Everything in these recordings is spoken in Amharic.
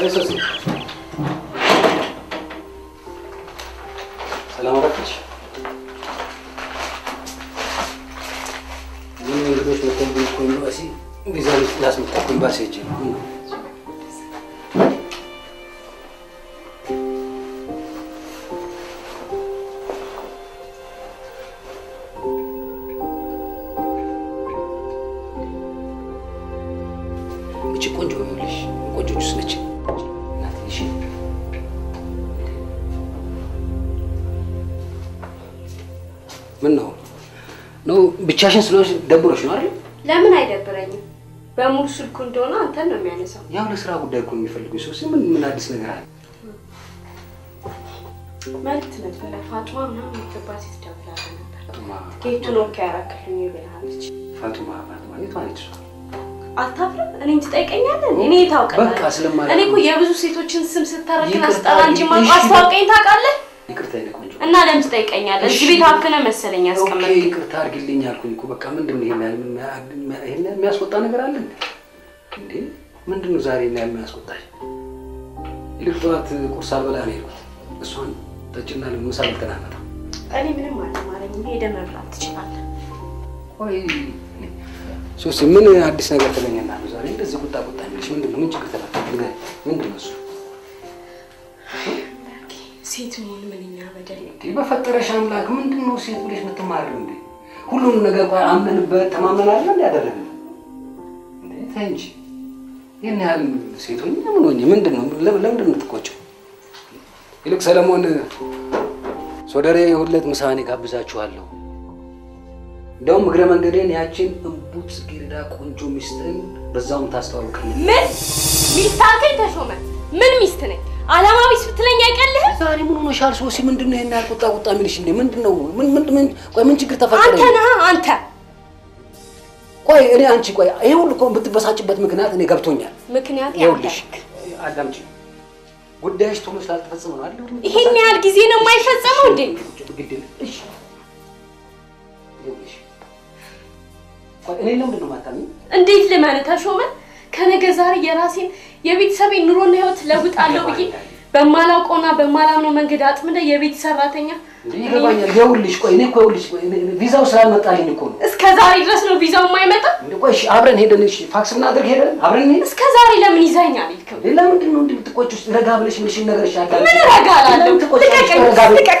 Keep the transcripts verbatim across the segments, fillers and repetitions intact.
Eso sí. ሰላም አረፍሽ። ምን ልጆች ለተንብይ ቆይሉ አሲ ቢዛል ክላስ መጣኩኝ ባሴጂ ቻሽን ስለሽ ደብሮሽ ነው አይደል? ለምን አይደብረኝም? በሙሉ ስልኩ እንደሆነ አንተ ነው የሚያነሳው። ያው ለስራ ጉዳይ እኮ የሚፈልጉኝ ሰው ሲምን ምን አዲስ ነገር አለ? ማለት ነበር ፋጡማ ነው የምትባስ ይደብራል ነበር። ከየቱ ነው ካራክልኝ ይበላልች። ፋጡማ ፋጡማ የት አለች? አታፍርም? እኔ እንጂ ጠይቀኛለህ እኔ ታውቃለህ። በቃ ስለማለት እኔ እኮ የብዙ ሴቶችን ስም ስታረክና አስጠራ እንጂ ማቋስታውቀኝ ታውቃለህ? ይቅርታ ይነቀኝ እና ለምን ጠይቀኛለህ? እዚህ ቤት አክነ መሰለኝ አስቀመጥኩ። ኦኬ ይቅርታ አርግልኝ አልኩኝ እኮ በቃ ምንድነው ይሄን ይሄን የሚያስቆጣ ነገር አለ እንዴ? ምንድነው ዛሬ ላይ የሚያስቆጣሽ? ልፍቷት ቁርስ አልበላ ነው ይልኩት። እሱን ጠጭና ለምሳ ልተናናታ። እኔ ምንም አላማረኝ ሄደ መብራት ትችላለህ። ቆይ ሶስ ምን አዲስ ነገር ተገኘና ዛሬ እንደዚህ ቁጣ ቁጣ እንዴ? ምንድነው ምን ችግር ተፈጠረ? ምንድነው እሱ? ሴት ምን ምንኛ በደል እንዴ? በፈጠረሽ አምላክ ምንድነው ሴት ልጅ መተማረው እንዴ? ሁሉን ነገር አመንበት ተማመናለን እንዴ ያደረግን እንዴ? ታንጂ የኔ አለ ሴቱን ምን ሆነ? ምንድነው ለምንድነው የምትቆጨው? ይልቅ ሰለሞን ሶደሬ ሁለት ምሳኔ ጋብዛችኋለሁ። እንደውም እግረ መንገዴን ያቺን እንቡት ጽጌረዳ ቆንጆ ሚስትን በዛውም ታስተዋውቀኝ። ምን ሚስታከኝ ተሾመ? ምን ሚስት ነኝ? አላማዊስ ብትለኝ አይቀልህ? ዛሬ ምን ሆነሻል ሶሲ? ምንድነው ይሄን ያህል ቁጣ ቁጣ ምንሽ እንዴ? ምንድነው ምን ምን ምን ቆይ ምን ችግር ተፈጠረ? አንተ ነህ አንተ። ቆይ እኔ አንቺ ቆይ ይሄ ሁሉ እኮ ብትበሳጭበት ምክንያት እኔ ገብቶኛል። ምክንያት ያለሽ አዳምጪ። ጉዳይሽ ቶሎ ስላልተፈጸመ ነው አይደል? ይሄን ያህል ጊዜ ነው የማይፈጸመው እንዴ? ግድል እሺ ይኸውልሽ ቆይ እኔ ለምንድነው የማታምኚኝ? እንዴት ልመንህ ተሾመ? ከነገ ዛሬ የራሴን የቤተሰብ ኑሮን ህይወት ለውጣለሁ ብዬ በማላውቀውና በማላምነው መንገድ አጥምደ የቤት ሰራተኛ ይገባኛል። ይኸውልሽ ቆይ እኔ ይኸውልሽ ቆይ ቪዛው ስላልመጣልኝ እኮ ነው። እስከ ዛሬ ድረስ ነው ቪዛው የማይመጣ እንዴ? ቆይ እሺ አብረን ሄደን እሺ ፋክስ እናድርግ ሄደን አብረን ሄደን እስከ ዛሬ ለምን ይዛኛል ይልከው? ለምንድን ነው እንድትቆጭሽ? ረጋ ብለሽ ምንሽ ነገርሽ አለ? ምን ረጋ አላለሁ። ልቀቅ ልቀቅ።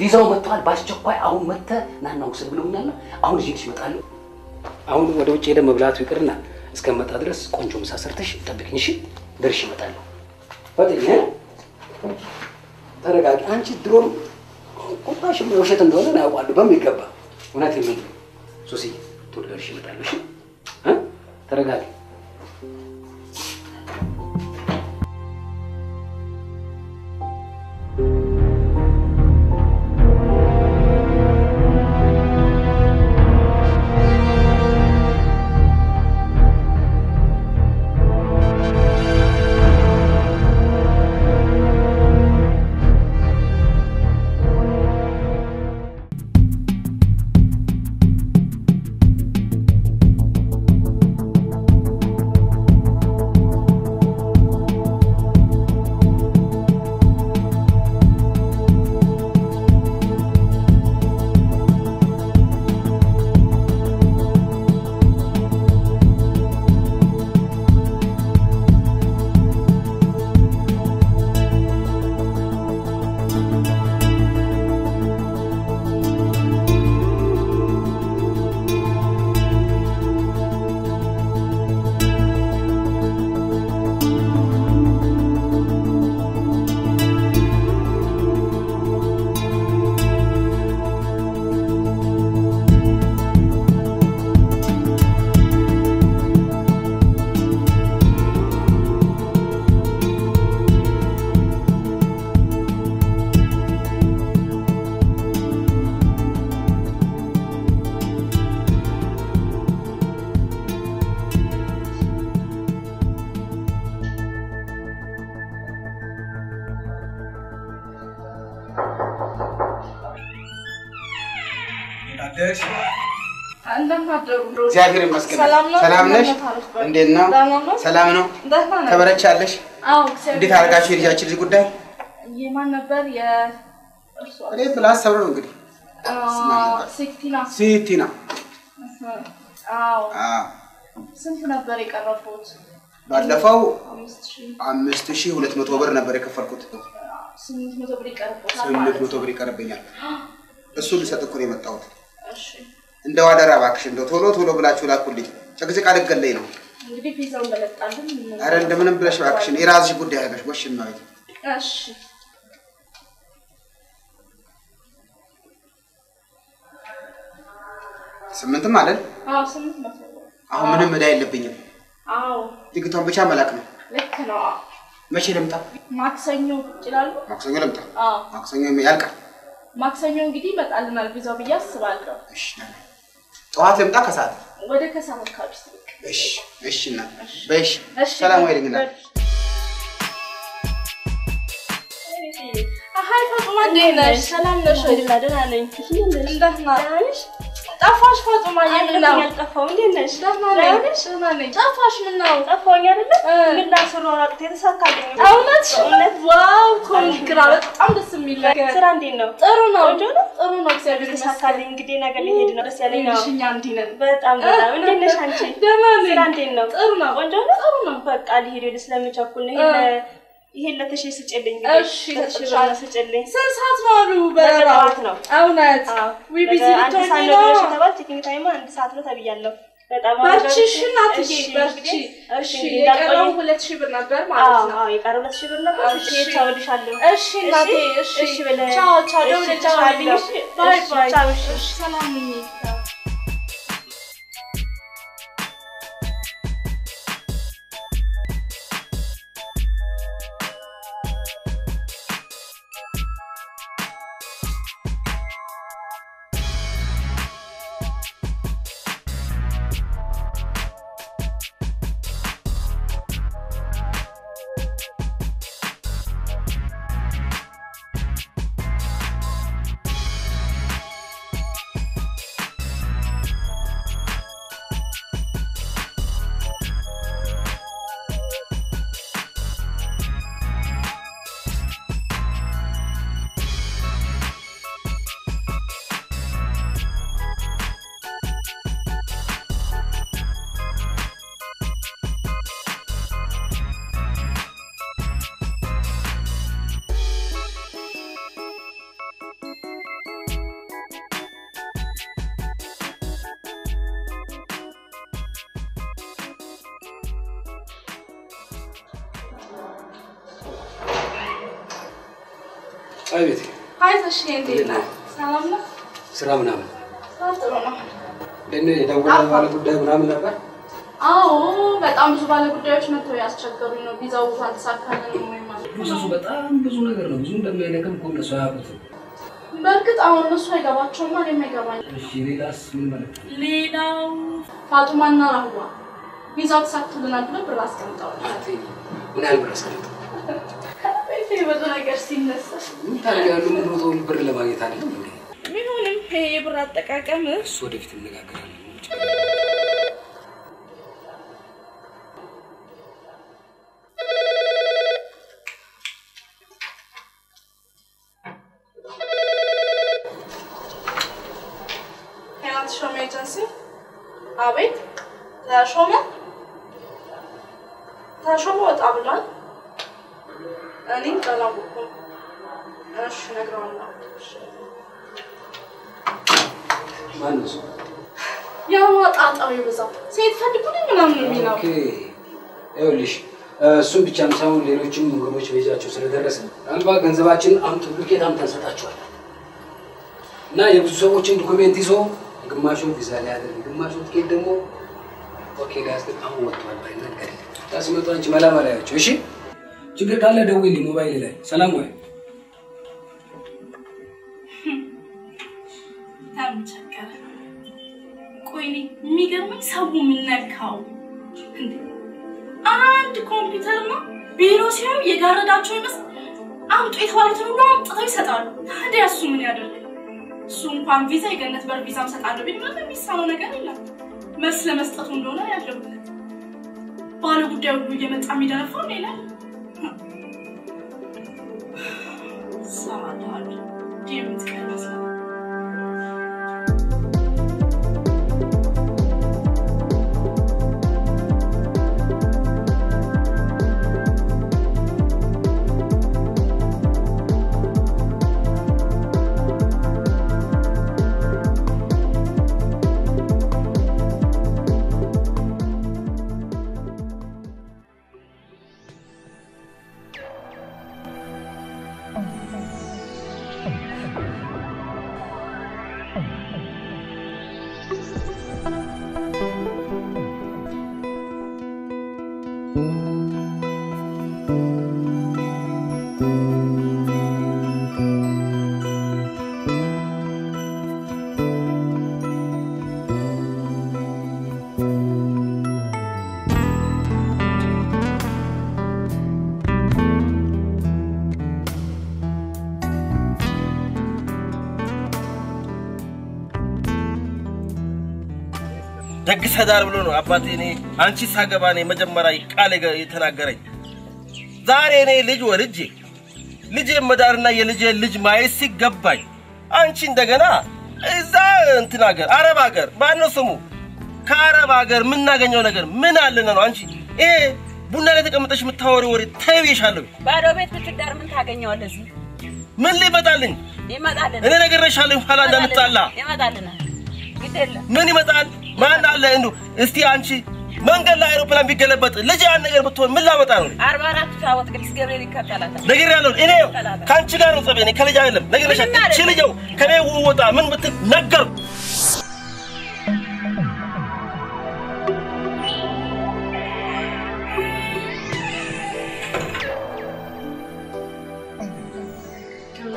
ቪዛው መጥቷል ባስቸኳይ አሁን መጣ ናናው ስለ ብለውኛል። አሁን እዚህ ይመጣሉ። አሁን ወደ ውጭ ሄደ መብላቱ ይቀርና እስከመጣ ድረስ ቆንጆ ምሳ ሰርተሽ ጠብቂኝ እሺ? ድርሽ ይመጣሉ። ወጥኝ እ ተረጋጊ። አንቺ ድሮም ቁጣሽ ውሸት እንደሆነ ያውቃሉ በሚገባ። እውነት ይመጣሉ ሶሲ ትወደርሽ ይመጣሉ እሺ? እ ተረጋጊ። سلام ولكن هذا هو المكان الذي يجعل هذا المكان الذي يجعل هذا المكان الذي يجعل هذا المكان الذي يجعل هذا المكان الذي يجعل هذا المكان الذي يجعل هذا المكان الذي يجعل هذا وأنت لم تكن سعيدا. وأنت لم تكن سعيدا. وأنت سلام عليكم. هاي فاطمة دينا. سلام عليكم. سلام عليكم. سلام عليكم. تفاش فاطمة يمنا. تفاش دينا. سلام عليكم. سلام عليكم. تفاش منا. تفاش يمنا. منا سرورة تنسى كلمة. أولاد شونت واو كل كرابة. أم بسم الله. سلام دينا. أرونا. أرونا كسر تنسى كلمة دينا كلي هيدنا بس يالينا. شنيان دينا. بيت أمنا. وندينا شانشي. سلام دينا. أرونا. وندينا أرونا. بيت كلي هيدنا سلامي شاكلنا هنا. هلا تشي سجلين. أشي تشي على سجلين. سنسات مارو برا. أونات. ويبيزين توني لا. تبعت كم تايمان ساتنا تبي يلا. برشيش ناتشي برشي. أشي. يكررون ولا تشي برنابر ما أعرفنا. آه يكررون تشي برنابر. أشي تاول يشالله. أشي ناتي أشي. أشي ولا. تاول تاول ولا تاول. باي باي. تاول. سلامي. هاي تشين دينا سلامنا سلامنا سلامنا لأنني داوود على كده برام لبى آه بس أمس بالك كده إيش نتويا استشكرينه بيزاو فات ساكنة نوميما بس أسوأ بس أم بزونا كنا بزونا دم لنا كم كم نسويها بس بركت أول نسوي كبار شو ماري مكبار شيري لاس من ماري ليناو فاتوما نراهوا بيزاو ساكنة لنا كده برلاس كم تاول هاتي ونا البرلاس كم هي بدون أي كرسينا. ترى قالوا من هذول برلا باقي ثاني. من هون هي برات كأكمل. صدق تملك كلام. هل تشوف ميتانسي؟ أبيت؟ تشوفه؟ تشوفه وتقبلان؟ أنا أطلع بكم. أنا شو نقرأ لنا؟ ما نسوا. يا ولد أطلع يبزق. سيد فادي كل من أمر منا. أوكي. أيوة ليش؟ سو بيجام سامو ليروش مغرب وش بيجا أشوف سر درس. أنا بقى غنزباتين أم تبلكي أم تنسات أشوف. نا يبزوه وشين دكومين تيزو. غماشون بيزالي هذا. غماشون كيدمو. أوكي غاز تبعو وطبعا بيننا كري. تاسمه تاني جمالة مالها أشوفشي. شكرا كالا دوي لي موبايل لي سلام وي تام تشكر كويني ميغرمك سابو منكاو انت كمبيوتر ما بيرو سيو يغرداچو يمس امطو يتوالتو نو امطو يسطال هدا يسو من يادر سومپان ویزا یکننت بر ویزام سه آن رو بیم من میسانو نگریلا مثل مثل تون دو نه یادم بله پالو بوده و بیگم ات آمیدن فامیله ساده دار دیم میکنم سلام This is the first time I have seen this. I have seen this. I have seen this. I have seen this. I have seen this. I have seen this. I have seen this. I have seen this. Man, I learned is the anchi. Mangal aeroplan be galabat. Lejan aeroplan milavatar. Arbarat Tower gets Gary Catalan. Negarano, Ineo, Canchiganos of any Calijan, Negation, Chilio, Caneo, what I mean with Nagar.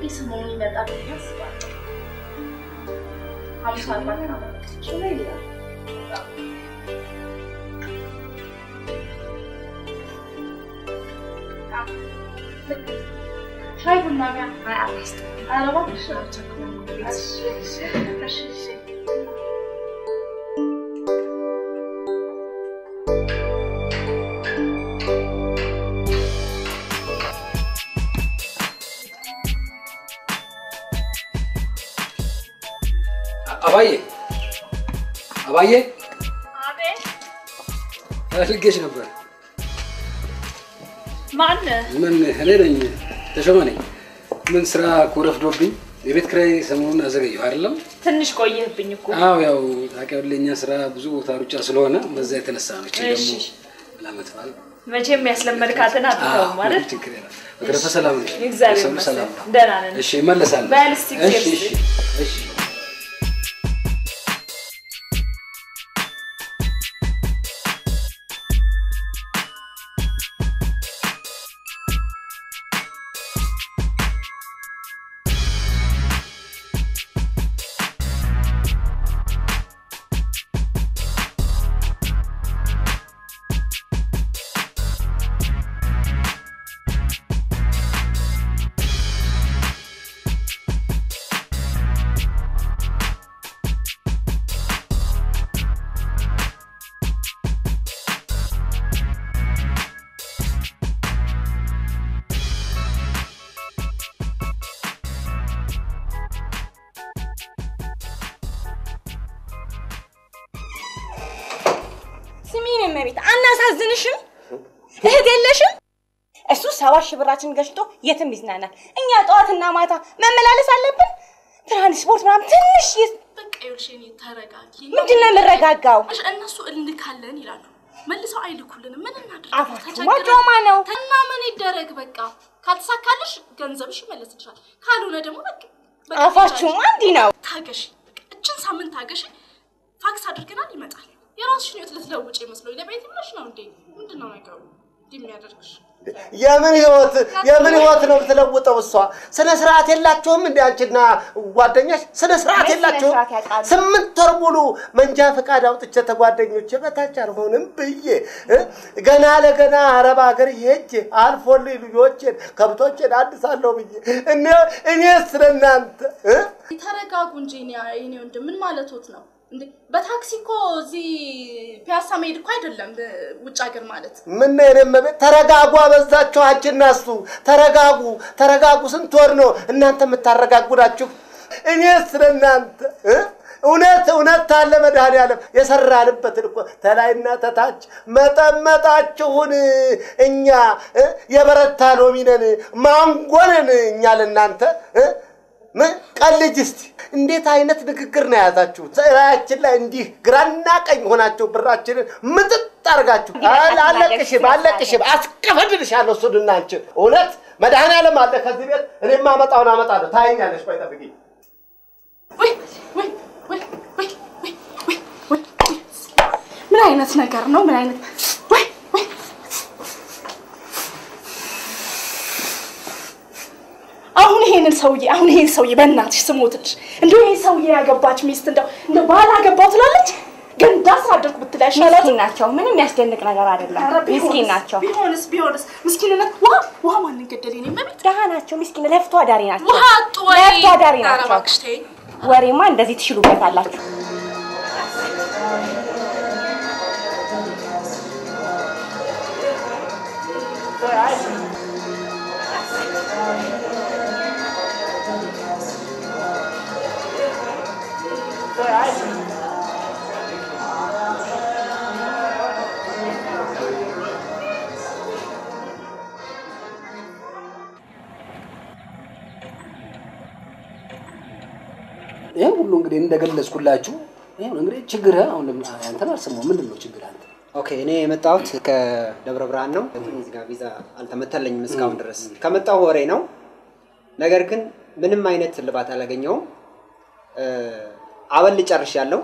This morning that I was back. I'm sorry, but I'm not sure. Try to marry my artist. I don't want to show it to you. Yes, yes, yes, yes. Abaye, Abaye. Abe. Hello, guys. How are you? Man. Man, hello, Rani. Tashmani. Man, sir, Kuraf Dobby. You bet cry. Someone has a girl. Tanish koi hai pinko. Ah, yeah. I can only answer. Buzu tharu chaslo na. Mazay tena sami. Yes. Salamatwal. मुझे मैसलम मर खाते ना तो हमारे अगर फसलाम excited मसलाम डराने शेमल लसाल ballistic شبراتن گشتو یتم میزنن. اینجا تو آتن ناماتا من ملاله ساله بن. برای سپورت منم تنش یه. بکیوشینی ترگاکی. میتونم مرگاگاو. اش انا سوال نکالنی لانو. ملی سعی لکولن من ندارم. آفرین. ما تو منو. تن نامنی درگ بکا. کات سکالش گنزمش ملی سیشان. کارونه دمو بک. አፋችሁማ እንዴ ነው ታገሽ እችን ሳምንት ታገሽ ፋክስ አድርገናል ይመጣል የራስሽን ህይወት ልትለውጪ መስሎኝ ለቤት ምንሽ ነው እንዴ ምንድነው ነገሩ እንዲያደርግሽ የምን ህይወት የምን ህይወት ነው ልትለውጠው እሷ ስነ ስርዓት የላችሁም እንዴ አንቺና ጓደኛሽ ስነ ስርዓት የላችሁም ስምንት ወር ሙሉ መንጃ ፈቃድ አውጥቼ ተጓደኞቼ በታች አልሆንም ብዬ ገና ለገና አረብ ሀገር ሄጄ አልፎልኝ ልጆቼን ከብቶቼን አድሳለሁ ብዬ እኔ እኔ ስለናንተ ተረጋጉ እንጂ እኔ እንደ ምን ማለቶት ነው በታክሲ እኮ እዚ ፒያሳ መሄድ እኮ አይደለም ውጭ ሀገር ማለት ምን ነው የረመበ ተረጋጉ አበዛቸው አጭናሱ ተረጋጉ ተረጋጉ ስንት ወር ነው እናንተ መታረጋጉራችሁ እኔ ስለናንተ እውነት እውነት አለ መዳን ያለም የሰራንበት እኮ ተላይና ተታች መጠመጣችሁን እኛ የበረታ ሎሚነን ማንጎነን እኛ ለናንተ ምን ቀልጅ እስቲ እንዴት አይነት ንግግር ነው ያዛችሁ ራያችን ላይ እንዲ ግራና ቀኝ ሆናችሁ ብራችንን ምጥጥ አርጋችሁ አላለቅሽ ባለቅሽ አስቀፈድልሻለሁ ሱድናንቺ እውነት መዳን ያለም አለ ከዚህ ቤት እኔማ አመጣውን አመጣለሁ ታይኛለሽ ቆይ ጠብቂኝ ወይ ወይ ወይ ወይ ወይ ወይ ምን አይነት ነገር ነው ምን አይነት ወይ ወይ አሁን ይሄንን ሰውዬ አሁን ይሄን ሰውዬ በእናትሽ ስሞትልሽ እንደው ይሄን ሰውዬ ያገባች ሚስት እንደው እንደው ባላ ያገባው ትላለች ግን ዳስ አደርኩ ብትላሽ ማለት እናቸው ምንም ያስደንቅ ነገር አይደለም ምስኪን ናቸው ቢሆንስ ቢሆንስ ምስኪን ናቸው ዋ ዋ ማን እንገደል እኔ ማለት ደሃ ናቸው ምስኪን ለፍቶ አዳሪ ናቸው ዋ አጥወይ ለፍቶ አዳሪ ናቸው ወሬማ እንደዚህ ትሽሉበታላችሁ ይሄ ሁሉ እንግዲህ እንደገለጽኩላችሁ ይሄ እንግዲህ ችግር አሁን አንተ ማርሰሙ ምንድነው ችግር አንተ ኦኬ እኔ የመጣሁት ከደብረ ብርሃን ነው እዚህ ጋር ቪዛ አልተመተለኝም እስካሁን ድረስ ከመጣሁ ወሬ ነው ነገር ግን ምንም አይነት ልባት አላገኘው አበል ጨርሻለሁ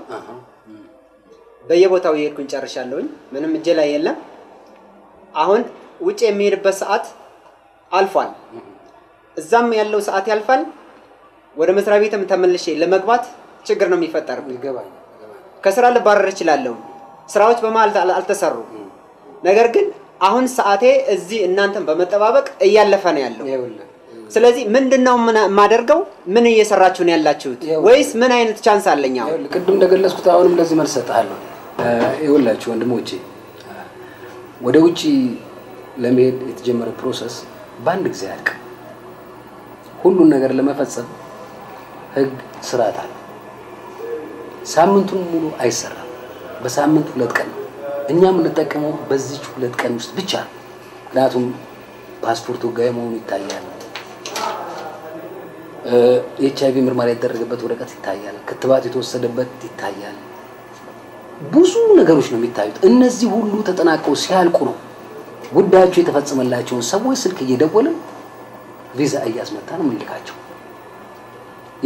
በየቦታው ይሄድኩኝ ጨርሻለሁኝ ምንም እጄ ላይ የለም አሁን ውጪ የሚሄድበት ሰዓት አልፏል እዛም ያለው ሰዓት ያልፋል ወደ መስራ ቤትም ተመልሼ ለመግባት ችግር ነው የሚፈጠረው ይገባል ከስራ ልባረር እችላለሁ ስራዎች በማል አልተሰሩ ነገር ግን አሁን ሰዓቴ እዚ እናንተም በመጠባበቅ እያለፈ ነው ያለው ስለዚህ ምንድነው ማደርገው ምን እየሰራችሁ ነው ያላችሁት ወይስ ምን አይነት ቻንስ አለኛው ቅድም እንደገለጽኩት አሁንም ለዚህ መልሰጣለሁ ይወላችሁ ወንድሞቼ ወደ ውጪ ለመሄድ የተጀመረ ፕሮሰስ ባንድ ጊዜ ያልቅ ሁሉ ነገር ለመፈጸም ህግ ስራታል ሳምንቱን ሙሉ አይሰራም በሳምንት ሁለት ቀን እኛም ልንጠቀመው በዚህ ሁለት ቀን ውስጥ ብቻ ላቱም ፓስፖርቱ ጋር መሆኑ ይታያል እ ኤች አይ ቪ ምርመራ ያደረገበት ወረቀት ይታያል ክትባት የተወሰደበት ይታያል ብዙ ነገሮች ነው የሚታዩት እነዚህ ሁሉ ተጠናቀው ሲያልቁ ነው ጉዳያቸው የተፈጸመላቸውን ሰዎች ስልክ እየደወልን ቪዛ እያስመጣን ምንልካቸው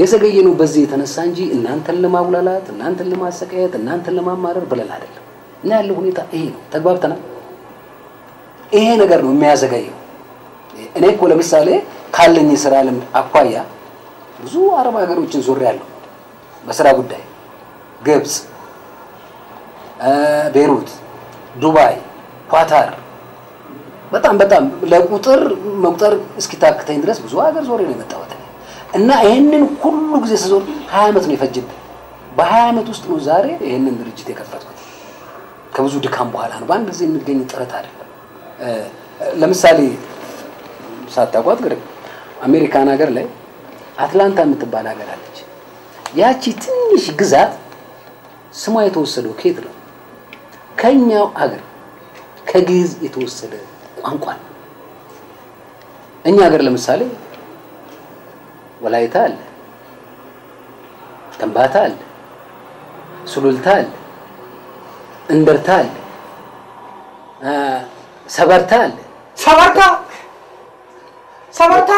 የዘገየኑ በዚህ የተነሳ እንጂ እናንተን ለማውላላት እናንተን ለማሰቃየት እናንተን ለማማረር ብለን አይደለም እና ያለው ሁኔታ ይሄ ነው ተግባብተናል ይሄ ነገር ነው የሚያዘገየው እኔ እኮ ለምሳሌ ካለኝ ስራ ልምድ አቋያ ብዙ አረብ ሀገሮችን ዞሬያለሁ በስራ ጉዳይ ግብጽ እ ቤሩት ዱባይ ኳታር በጣም በጣም ለቁጥር መቁጠር እስኪታክተኝ ድረስ ብዙ ሀገር ዞሬ ነው የመጣሁት እና ይሄንን ሁሉ ግዜ ሲዞር ሃያ አመት ነው የፈጀብኝ በሃያ አመት ውስጥ ነው ዛሬ ይሄንን ድርጅት የከፈትኩት ከብዙ ድካም በኋላ ነው ባንድ ግዜ የሚገኝ ጥረት አይደለም ለምሳሌ ሳታቋጥ ግሬ አሜሪካን ሀገር ላይ አትላንታ የምትባል ሀገር አለች ያቺ ትንሽ ግዛት ስሟ የተወሰደው ከየት ነው ከኛው ሀገር ከግዝ የተወሰደ ቋንቋ ነው እኛ ሀገር ለምሳሌ ወላይታ አለ ከምባታ አለ ሱሉልታ አለ እንደርታ አለ ሰበርታ አለ ሰበርታ ሰበርታ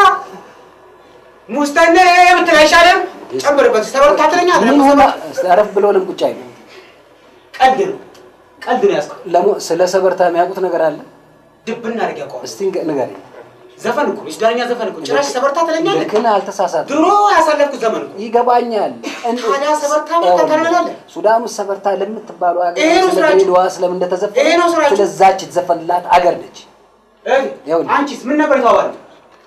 مستنيب تراشارم أمبر بس سبب تاترني هذا من هو أعرف بلون كوتشاي قدر قدر يا أسكت لا مو سلا سبب تامي أقول تناقرال دبنا رجع كون استينك نقاري زفنكم إيش دارني زفنكم تراش سبب تاترني هذا كنا على تسعة درو أسألك زمنكم يجابني هذا هذا سبب تامي تكرر له سودام السبب تامي لم تبارو أجر سبب الواصل من ده تزف كل الزاج تزفن لا أجرنج يا ولد عن شيء من نبر ثوان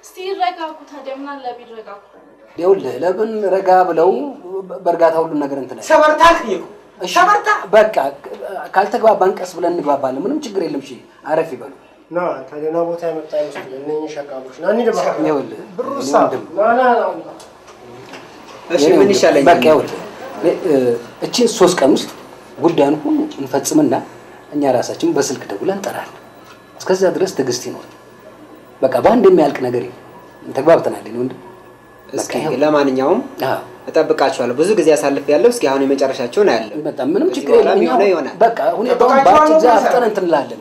استير رجع كوتها دمنا لا بيد رجع يا ولد لا بن رجع بلو برجع ثاول من نجرن تلا سبب تاترني شبرت بكا قالت غوا بنك اسبل نغبابالم منم ችግር የለም እሺ አረፍ ይበሉ ና ታዲያ ነው ቦታ ያመጣ ይመስል እነኝ ሸቃሎች ና እንደ ባካ ነው ብሩሳ ና ና እሺ ምን ይሻለኝ በቃ ያው እቺ ሶስት ቀን ውስጥ ጉዳዩን ሁሉ እንፈጽምና እኛ ራሳችን በስልክ ደውለን እንጠራለን እስከዛ ድረስ ትግስት ይኖር በቃ ባንድ የሚያልቅ ነገር ይሄ ተግባብተናል ነው እንዴ እስኪ ለማንኛውም አዎ ተጠብቃችኋለሁ ብዙ ጊዜ ያሳልፍ ያለው እስኪ አሁን የመጨረሻቸው ነው ያለው በጣም ምንም ችግር የለም በቃ ሁኔታው ባጭ ጊዜ አፍጠን እንትላለን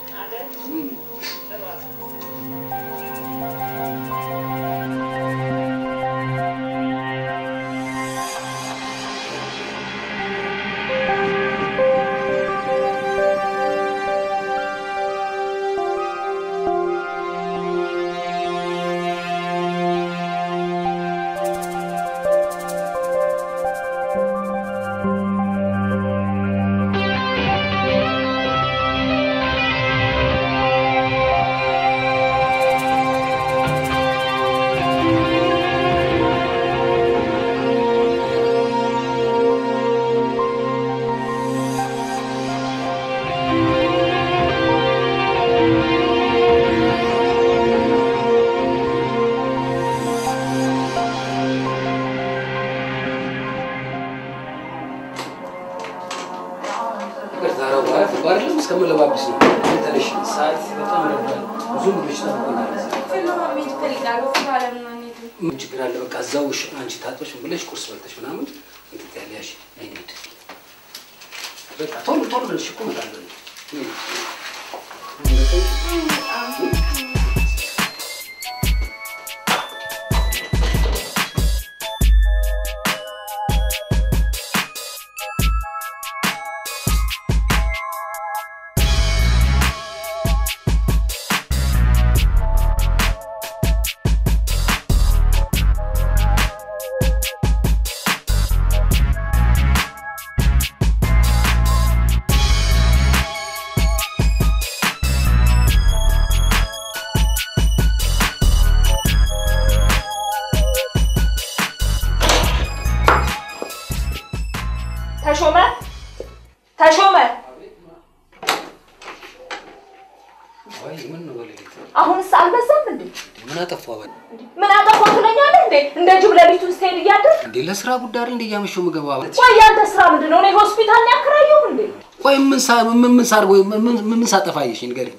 ስራ ጉዳይ አይደል እንደያመሽው መገባባ ወይ ያንተ ስራ ምንድነው ነው ሆስፒታል ያከራየው እንዴ ወይ ምን ሳር ምን ምን ሳር ወይ ምን ምን ሳጠፋይሽ ንገሪኝ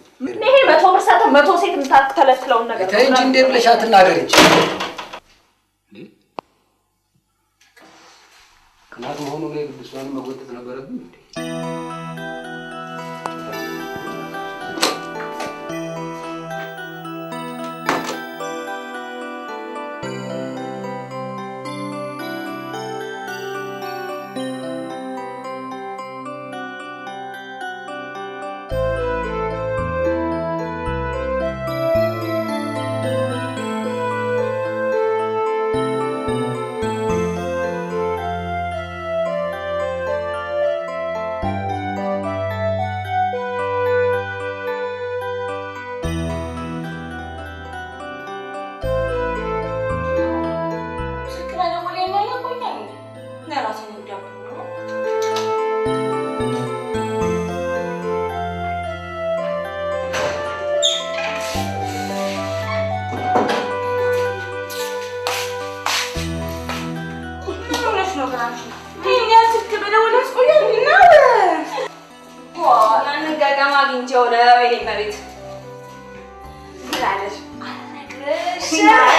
ይሄ መቶ ብር ሰተ መቶ ሴት ምታክ ተለክለው ነገር ነው እንጂ እንዴ ብለሽ አትናገሪች እንዴ ከማት ሆኖ ነው ልብሷን መጎተት ነበረብኝ እንዴ Wow, I'm not going to get a magazine. You're not going to get a magazine. ሆኜ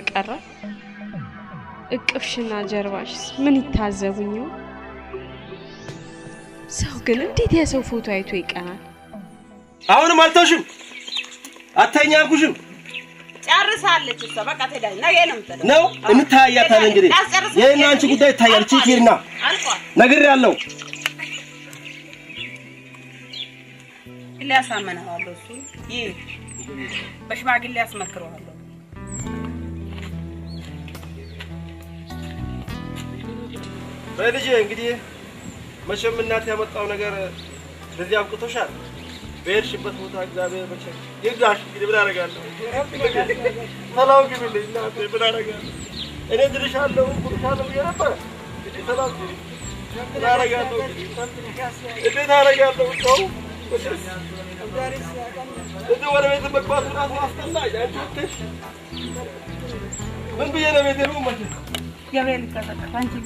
በቀረ እቅፍሽና ጀርባሽስ ምን ይታዘቡኝው ሰው ግን እንዴት የሰው ፎቶ አይቶ ይቀናል አሁንም አልተውሽም አታኛ አልኩሽም ጫርሳለች እሷ በቃ ተዳኝ ነው የለም ተዳኝ ነው እንታያታል እንግዲህ የኔና አንቺ ጉዳይ ይታያል ቺቲርና ነገር ያለው ለያሳመናው አለሱ ይሄ በሽማግሌ ያስመክረው በልጄ እንግዲህ መቼም እናት ያመጣው ነገር ለዚህ አብቅቶሻል በእርሽበት ቦታ እግዚአብሔር መቼም ይጋሽ እንግዲህ ብላ አረጋለሁ ሰላም ግብልኝ እናት ብላ አረጋለሁ እኔ ድርሻለሁ ቁርሳለሁ የነበረ እንግዲህ ሰላም ግብልኝ አረጋለሁ እንዴት አረጋለሁ ሰው እንዴ ወደ ቤት መግባት ራሱ አስተናይ አንቺ ትሽ ምን ብዬ ነው ቤት ነው ማለት you really got it. Thank you.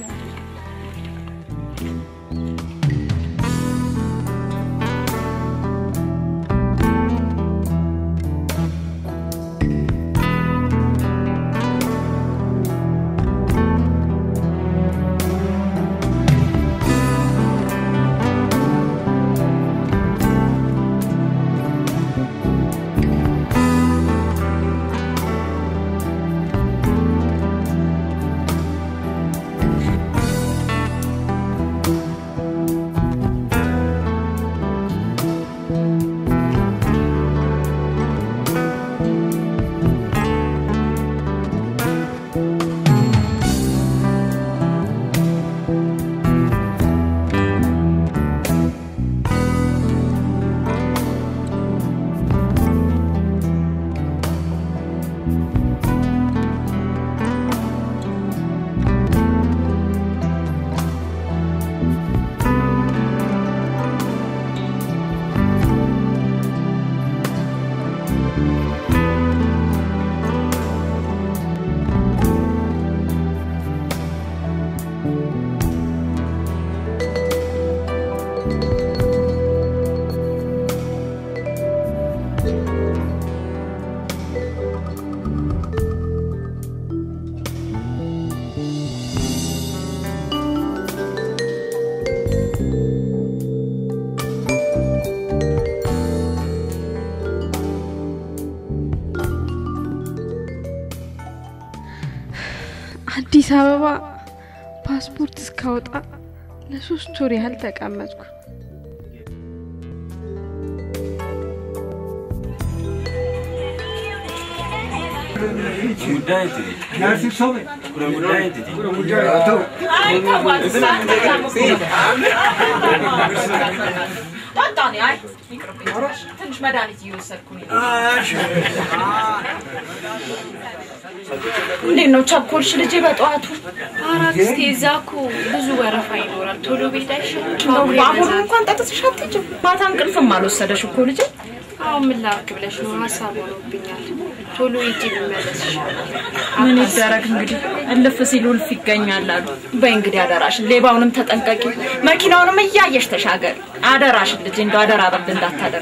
This passport is caught. Let's just story. I'll take a mask. What done? I think Madame user. No chocolate should give it out. Arab is a cool, the Zuera Fine, to do with that. No, I want that shortage of but uncle from Malus said I should call it. Oh, Milak, Village, no, I saw Pinat, to Luigi Melis. I need directly, and the Fasilul Figanya lad, Bangladarash, Lebanon Tatankaki, making on a Yayestashagar, other Russian, the Jinda rather than that other.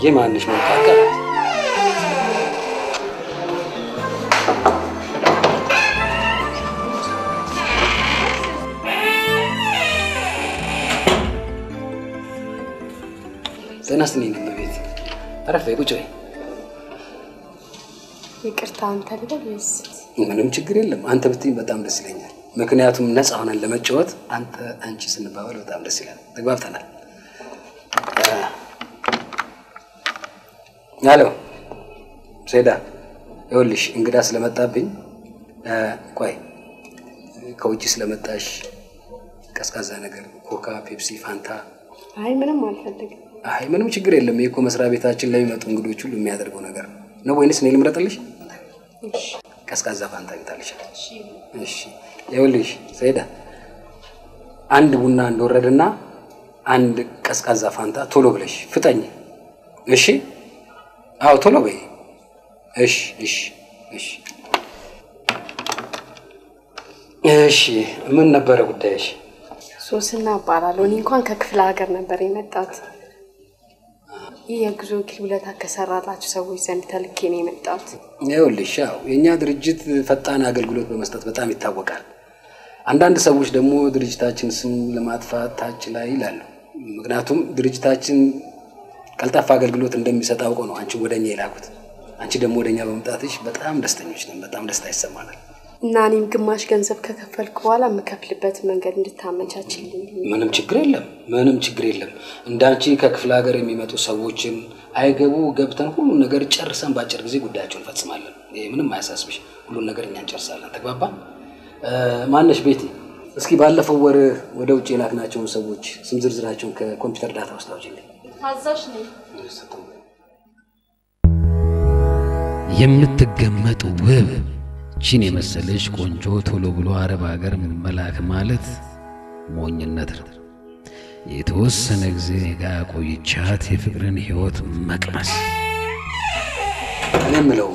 Yeman is not like that. Then I sneak in the bit. I have a good way. You can't I'm chagrined. I'm not happy with them. I'm not happy with them. I'm not happy with them. I'm not happy with them. I'm not happy Hello. Seda. Yolish. Ingrida Slamata bin. Quay. Coach Slamatash. Cascazanagar. Coca, Pepsi, Fanta. I'm not happy. I'm not chagrined. I'm not happy with them. I'm not happy with them. Cascasa Vanta Italian. She Yolish said and Buna Doredana and Cascasa Fanta, Tolovish, Futani. Is she? How Tolovi? Ish, ish, ish. Is she a number of days? So, Sina Paraloni conquered flag and never met that. Yagzu Kibulata Casarata, so we sent Telkini met that. Yolish, you know, the rigid Fatana Gulgulu must have Batami Tawakar. አንዳንድ ሰዎች ደግሞ ድርጅታችን ስም ለማጥፋት ታችላ ይላሉ ምክንያቱም ድርጅታችን ቀልጣፋ አገልግሎት እንደሚሰጥ አውቀው ነው አንቺ ወደኛ ይላኩት አንቺ ደግሞ ወደኛ በመጣትሽ በጣም ደስተኞች ነን በጣም ደስታ ይሰማናል እና እኔም ግማሽ ገንዘብ ከከፈልኩ በኋላ መከፍልበት መንገድ እንድታመቻችልኝ ምንም ችግር የለም ምንም ችግር የለም እንዳንቺ ከክፍለ ሀገር የሚመጡ ሰዎችን አይገቡ ገብተን ሁሉ ነገር ጨርሰን ባጭር ጊዜ ጉዳያቸውን ፈጽማለን ይሄ ምንም አያሳስብሽ ሁሉ ነገር እኛ እንጨርሳለን ተግባባ ማነሽ ቤቲ እስኪ ባለፈው ወር ወደ ውጪ ላክናቸው ሰዎች ስም ዝርዝራቸውን ከኮምፒውተር ዳታ ውስጥ አውጪልኝ ታዛሽ ነኝ የምትገመጡ ውብ ቺን የመሰለሽ ቆንጆ ቶሎ ብሎ አረብ ሀገር መላክ ማለት ሞኝነት ነው የተወሰነ ጊዜ ጋር ቆይቻት የፍቅርን ህይወት መቅመስ እኔም ነው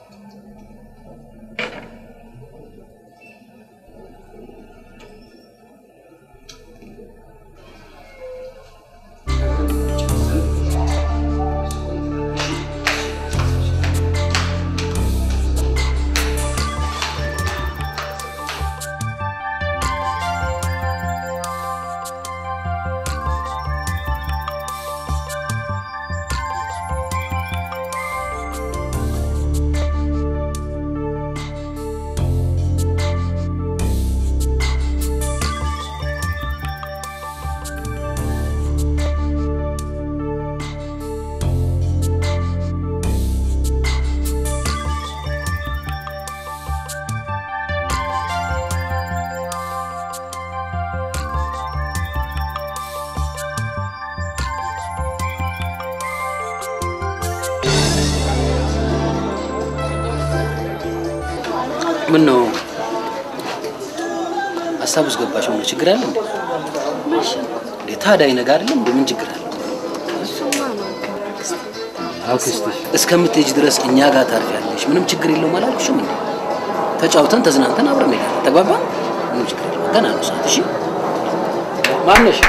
ምን ነው አሳብስ ገባሽ ነው ችግር አለ እንዴ ማሽ ለታዳይ ነገር አይደለም ምን ችግር አለ እሱማ ነው አክስት እስከምትሄጂ ድረስ እኛ ጋር ታርፊያለሽ ምንም ችግር የለውም አላልኩሽም እንዴ ተጫውተን ተዝናንተን አብረን እንሄድ ተግባባ ምን ችግር አለ ገና ነው ሰዓት እሺ ማነሽ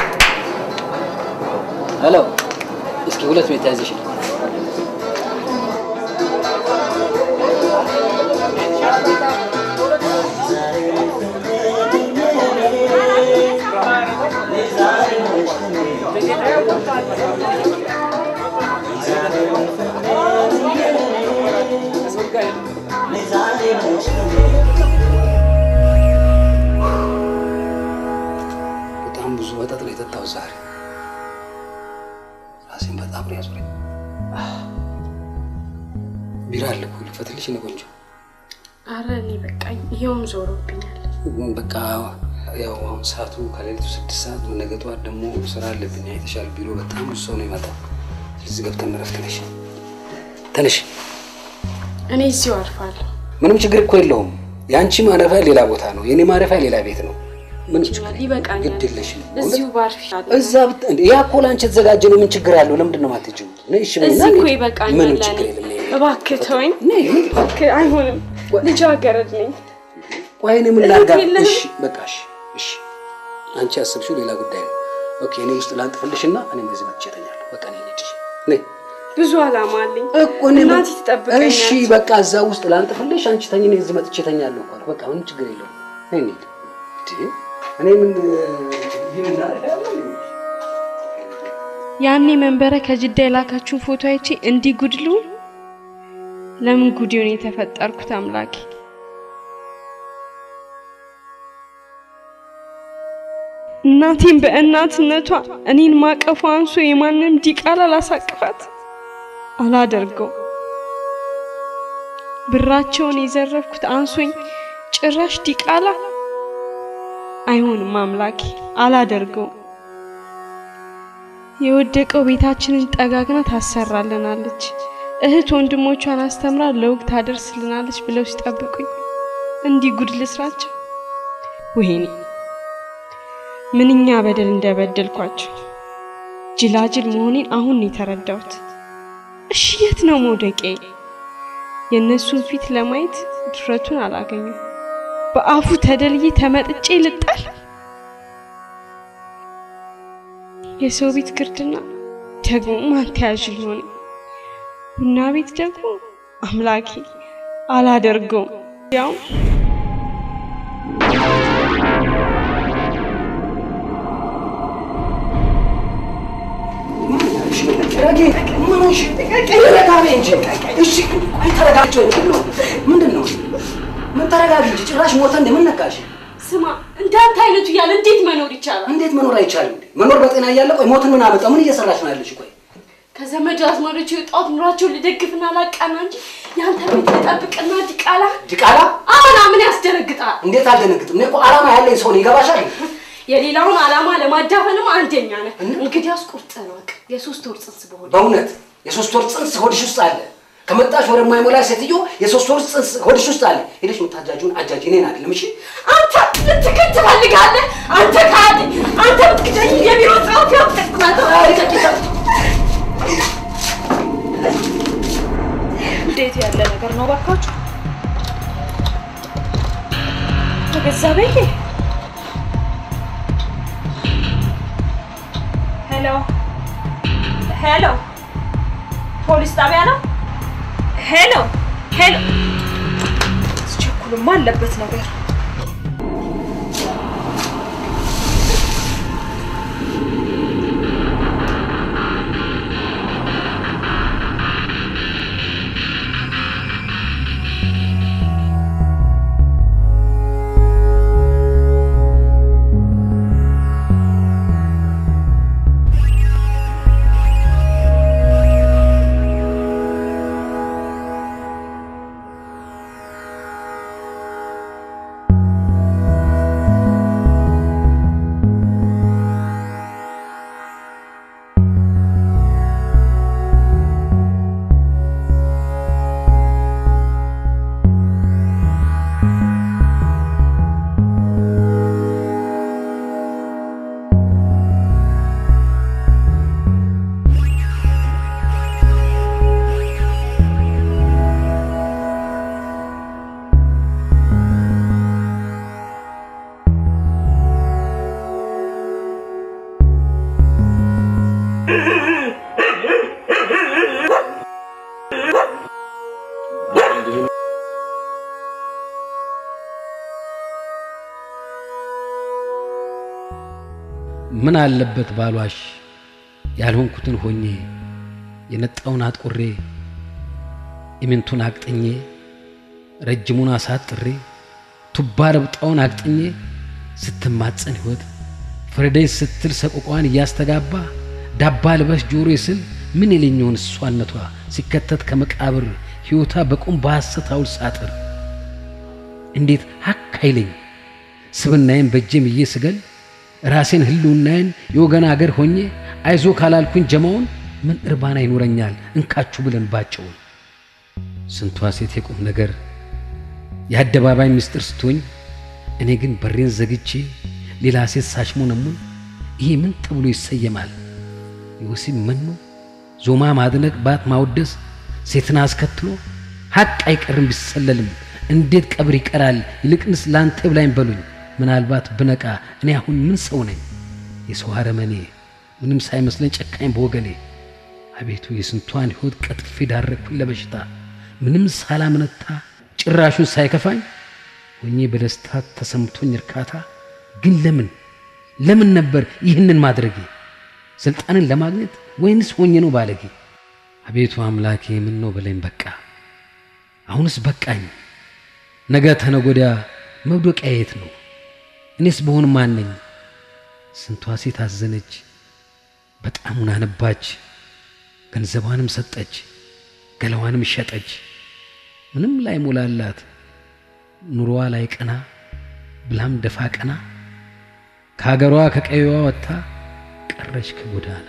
ሄሎ እስኪ ሁለት ሜትር ያዘሽ በጣም ብዙ ወጣት ላይ ተጣው ዛሬ ራሴን በጣም ያዝኩኝ ቢራልኩ ልፈትልሽ ነው ቆንጆ አረ እኔ በቃ ይሄውም ዞሮብኛል በቃ ያው አሁን ሰዓቱ ከሌሊቱ ስድስት ሰዓት ነገቷ ደግሞ ስራ አለብኝ አይተሻል ቢሮ በጣም ብዙ ነው ይመጣል ስለዚህ ገብተን ረፍት ነሽ ተነሽ እኔ እዚሁ አርፋለሁ ምንም ችግር እኮ የለውም ያንቺ ማረፊያ ሌላ ቦታ ነው የኔ ማረፊያ ሌላ ቤት ነው ምን ችግር ይበቃኛል ግድልሽ እዚሁ ባርፊሻል እዛ ያ እኮ ላንቺ ተዘጋጀ ነው ምን ችግር አለው ለምንድን ነው ማትችይው ነሽ ምን እዚህ እኮ ይበቃኛል እባክህ ተወኝ ነይ እባክህ አይሆንም ልጃገረድ ነኝ ቆይ እኔ ምን ላድርግ እሺ በቃሽ እሺ አንቺ አስብሽው ሌላ ጉዳይ ነው ኦኬ እኔ ውስጥ ላንጥፍልሽና እኔ ምዝም እጨተኛለሁ በቃ ነይ ልጅ ነይ ብዙ አላማ አለኝ እኮ ነው እናት ተጠብቀኛል እሺ በቃ እዛ ውስጥ ላንጥፍልሽ አንቺ ተኝ ነኝ ዝም እጨተኛለሁ እኮ በቃ ምንም ችግር የለውም ነይ ነይ እኔ ምን ይሄን አደረጋለሁ ያኔ መንበረ ከጅዳ የላካችሁ ፎቶ አይቼ እንዲ ጉድሉ ለምን ጉዲዮን የተፈጠርኩት አምላኬ እናቲን በእናትነቷ እኔን ማቀፋን ሱ የማንንም ዲቃላ ላሳቀፋት አላደርገው ብራቸውን ይዘረፍኩት አንሱኝ ጭራሽ ዲቃላ አይሆንም አምላኬ አላደርገው የወደቀው ቤታችንን ጠጋግና ታሰራለናለች እህት ወንድሞቿን አስተምራ ለውግ ታደርስልናለች ብለው ሲጠብቁኝ እንዲ ጉድልስራቸው ወይኔ ምንኛ በደል እንደበደልኳቸው ጅላጅል መሆኔን አሁን ነው ተረዳሁት እሺ የት ነው ሞደቄ የነሱን ፊት ለማየት ድረቱን አላገኘም በአፉ ተደልዬ ተመጥጬ ልጣል የሰው ቤት ግርድና ደግሞ ማንታጅል ሆነ እና ቤት ደግሞ አምላኬ አላደርገው ያው ምንሽ ተቀቀለካም እንጂ እሺ አይተረጋቸው ነው ምንድነው መተረጋግ እንጂ ጭራሽ ሞተ እንደምን ነካሽ ስማ እንዳንተ አይነቱ ያለ እንዴት መኖር ይቻላል እንዴት መኖር አይቻልም መኖር በጤና ያያለ ቆይ ሞትን ምን አመጣው ምን እየሰራሽ ነው ያለሽ ቆይ Kazamajas Maritu, Odratu, Dikinala Canonji, Yantamit, Dicala, Dicala? Ah, I'm an Asteraga. Get out of the Nipo Alama is only Gavasha. Yellow Alama, my Davano and Denian, and Gideas Kurtanok, Jesus Torsensible. Bonnet, Jesus Torsens, what is your style? Commentash for a memory said to you, Jesus Torsens, what is your style? It is not a judgment at Jajina, Limishi. I'm taking the ticket to Haligade, I'm taking I'm taking you Did you have a Carnova coach? Look at Saviki. Hello, hello, police Taviano. Hello, hello. It's Choculaman, the person of it. ምን አለበት ባሏሽ ያልሆንኩትን ሆኜ የነጣውን አጥቆሬ እምንቱን አቅጥኜ ረጅሙን አሳጥሬ ቱባረብጣውን አቅጥኜ ስትማጽን ህይወት ፍርዴን ስትል ሰቆቋን ያስተጋባ ዳባ ልበስ ጆሮዬ ስል ምን ይለኛውን ሷነቷ ሲከተት ከመቃብር ህይወታ በቁም ባስተታው ሳጥር እንዴት ሀክ አይለኝ ስብናዬን በጀም ይይስገል ራሴን ህልውናን የወገን ሀገር ሆኜ አይዞ ካላልኩኝ ጀማውን ምን እርባና ይኖርኛል እንካቹ ብለን ባጨው ስንቷ ሴት የቆም ነገር ያደባባይ ምስጥር ስትሆኝ እኔ ግን በሬን ዘግቼ ሌላ ሴት ሳሽሙንም ይሄ ምን ተብሎ ይሰየማል ይወስም ምን ዞማ ማድነቅ ባት ማውደስ ሴትና አስከትሎ ሀቅ አይቀርም ቢሰለልም እንዴት ቀብር ይቀራል ይልቅንስ ላንተ ብላይም በሉኝ ምናልባት ብነቃ እኔ አሁን ምን ሰው ነኝ የሰው ሐረመኔ ምንም ሳይመስለኝ ጨካኝ በወገኔ አቤቱ የስንቷን ሆድ ቀጥፍ ዳረኩ ለበሽታ ምንም ሰላምነታ ጭራሹን ሳይከፋኝ ወኔ በደስታ ተሰምቶኝ እርካታ ግን ለምን ለምን ነበር ይህንን ማድረጌ ስልጣንን ለማግኘት ወይንስ ሆኜ ነው ባለጌ አቤቱ አምላኬ ምን ነው በለኝ በቃ አሁንስ በቃኝ ነገ ተነጎዳ መውደቂያ የት ነው እኔስ በሆን ማን ነኝ ስንቷ ሴት አዘነች በጣም እናነባች ገንዘባንም ሰጠች ገለዋንም ሸጠች ምንም ላይ ሞላላት ኑሮዋ ላይ ቀና ብላም ደፋ ቀና ካገሯ ከቀየዋ ወጣ ቀረች ከጎዳና